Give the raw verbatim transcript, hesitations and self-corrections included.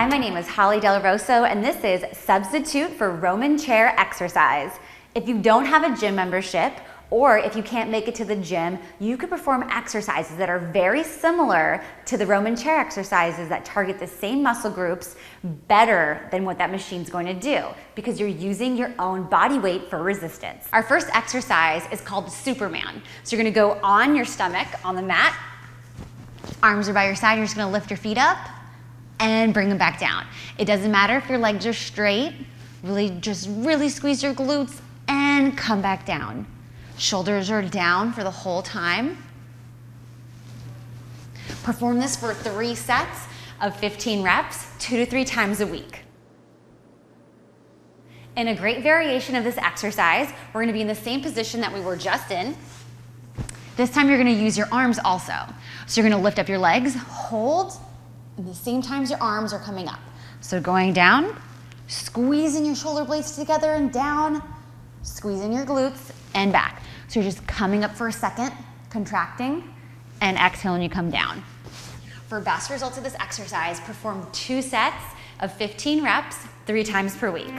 Hi, my name is Holly Del Rosso, and this is Substitute for Roman Chair Exercise. If you don't have a gym membership, or if you can't make it to the gym, you could perform exercises that are very similar to the Roman chair exercises that target the same muscle groups better than what that machine's going to do, because you're using your own body weight for resistance. Our first exercise is called Superman. So you're gonna go on your stomach on the mat, arms are by your side, you're just gonna lift your feet up and bring them back down. It doesn't matter if your legs are straight, really just really squeeze your glutes and come back down. Shoulders are down for the whole time. Perform this for three sets of fifteen reps, two to three times a week. In a great variation of this exercise, we're gonna be in the same position that we were just in. This time you're gonna use your arms also. So you're gonna lift up your legs, hold, and the same times your arms are coming up. So going down, squeezing your shoulder blades together and down, squeezing your glutes and back. So you're just coming up for a second, contracting, and exhale and you come down. For best results of this exercise, perform two sets of fifteen reps, three times per week.